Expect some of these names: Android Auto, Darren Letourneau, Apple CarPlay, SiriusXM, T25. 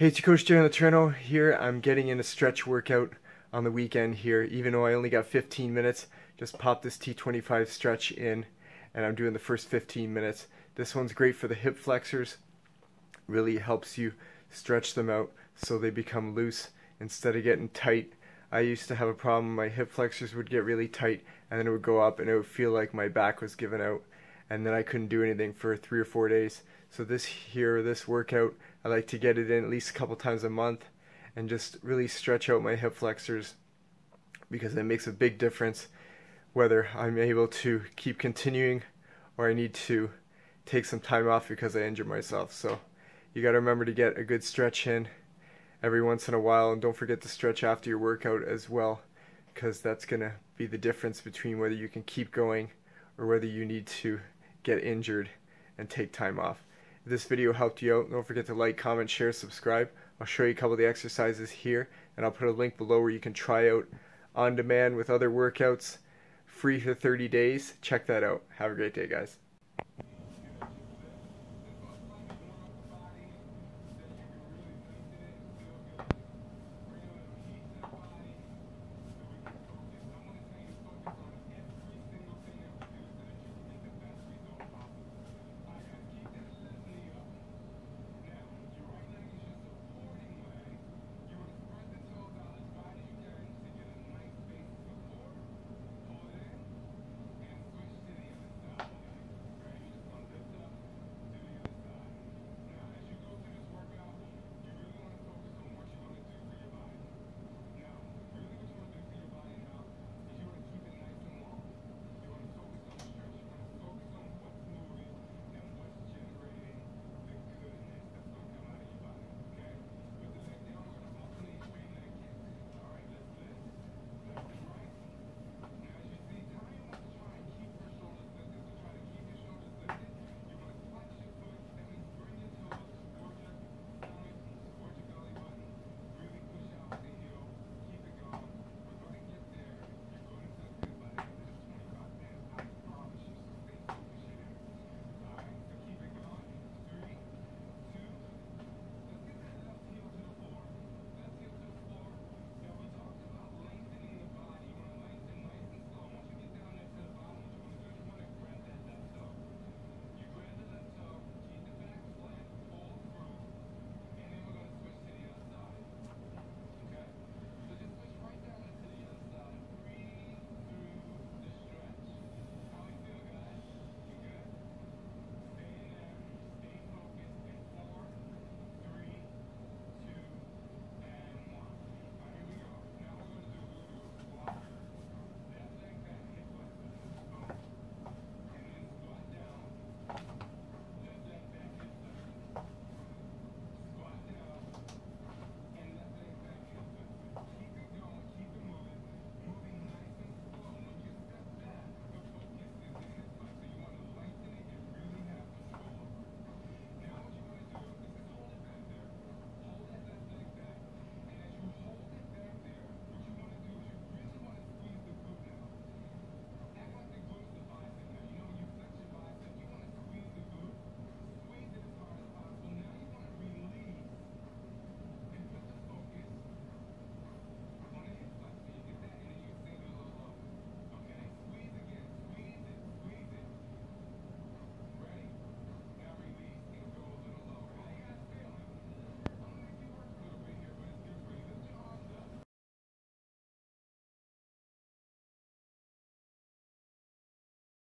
Hey, it's your coach Darren Letourneau here. I'm getting in a stretch workout on the weekend here. Even though I only got 15 minutes, just pop this T25 stretch in and I'm doing the first 15 minutes. This one's great for the hip flexors. Really helps you stretch them out so they become loose instead of getting tight. I used to have a problem, my hip flexors would get really tight and then it would go up and it would feel like my back was giving out. And then I couldn't do anything for 3 or 4 days. So this workout, I like to get it in at least a couple times a month and just really stretch out my hip flexors, because it makes a big difference whether I'm able to keep continuing or I need to take some time off because I injure myself. So you gotta remember to get a good stretch in every once in a while, and don't forget to stretch after your workout as well, because that's gonna be the difference between whether you can keep going or whether you need to get injured and take time off. If this video helped you out, don't forget to like, comment, share, subscribe. I'll show you a couple of the exercises here, and I'll put a link below where you can try out on demand with other workouts, free for 30 days. Check that out. Have a great day, guys.